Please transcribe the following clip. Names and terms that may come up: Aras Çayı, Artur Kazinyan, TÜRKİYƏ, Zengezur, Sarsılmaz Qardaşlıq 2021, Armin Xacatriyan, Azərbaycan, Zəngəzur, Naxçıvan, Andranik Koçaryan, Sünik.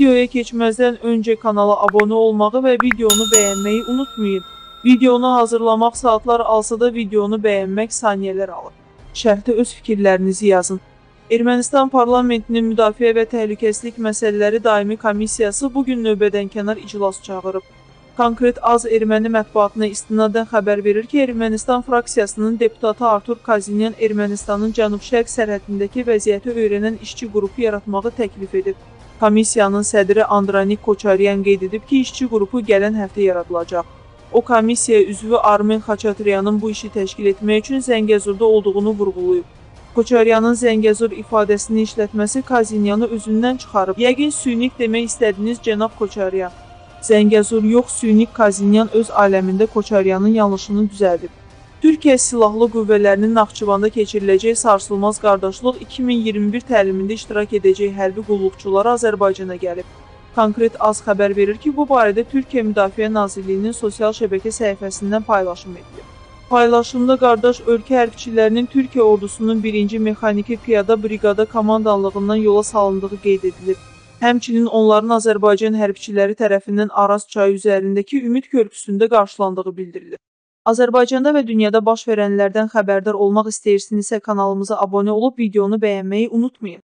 Videoya geçmezden önce kanala abone olmağı ve videonu beğenmeyi unutmayın. Videonu hazırlamaq saatlar alsa da videonu beğenmək saniyələr alır. Şərhdə öz fikirlərinizi yazın. Ermənistan Parlamentinin Müdafiə və Təhlükəsizlik Məsələləri Daimi Komissiyası bugün növbədənkənar iclas çağırıb. Konkret az erməni mətbuatına istinadən xəbər verir ki, Ermənistan fraksiyasının deputatı Artur Kazinyan Ermənistanın cənub-şərq sərhədindəki vəziyyəti öyrənən işçi qrupu yaratmağı təklif edib. Komissiyanın sədri Andranik Koçaryan qeyd edib ki, işçi qrupu gələn həftə yaradılacaq. O, komissiya üzvü Armin Xacatriyanın bu işi təşkil etmək üçün Zengezurda olduğunu vurğulayıb. Koçaryanın Zengezur ifadəsini işlətməsi Kazinyanı özündən çıxarıb. Yəqin Sünik demək istədiniz, cənab Koçaryan. Zengezur yox, Sünik Kazinyan öz aləmində Koçaryanın yanlışını düzəldib. Türkiyə Silahlı Qüvvələrinin Naxçıvanda keçiriləcək Sarsılmaz Qardaşlıq 2021 təlimində iştirak edəcək hərbi qulluqçuları Azərbaycana gəlib. Konkret az xəbər verir ki, bu barədə Türkiyə Müdafiə Nazirliyinin sosial şəbəkə səhifəsindən paylaşım edilib. Paylaşımda qardaş ölkə hərbçilərinin Türkiyə ordusunun 1-ci mexaniki piyada briqada komandanlığından yola salındığı qeyd edilib. Həmçinin onların Azərbaycan hərbçiləri tərəfindən Aras Çayı üzərindəki Ümit Körküsündə qarşılandığı bildirilir. Azərbaycanda və dünyada baş verənlərdən xəbərdar olmaq istəyirsinizsə kanalımıza abunə olub videonu bəyənməyi unutmayın.